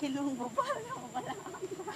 Kilong mo pa lang, wala kang go.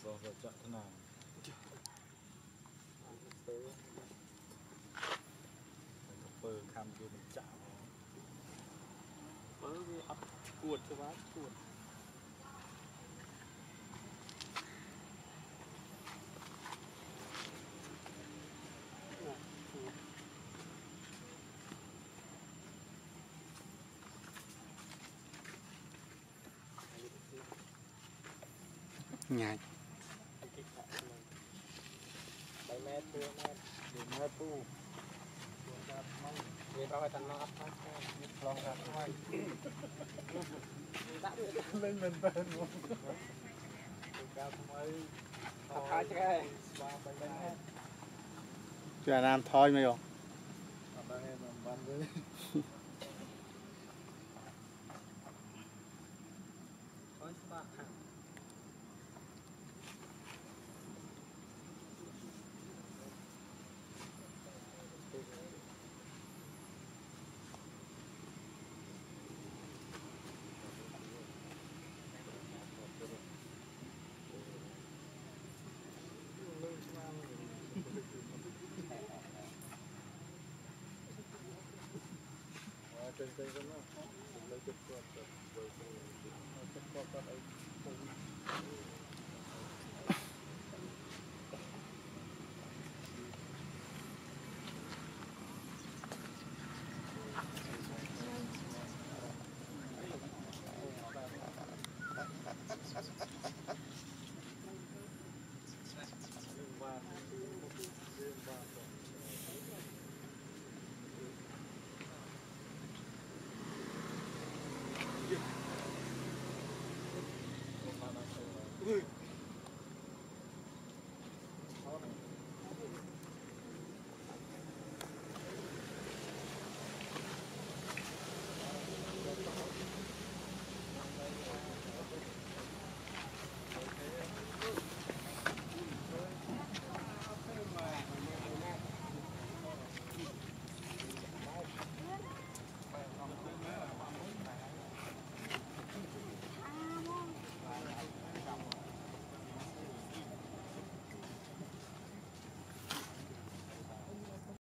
So that just now. Nhạc lên mình bên luôn. Chuyện làm thôi mày không? Hãy subscribe cho kênh Ghiền Mì Gõ để không bỏ lỡ những video hấp dẫn.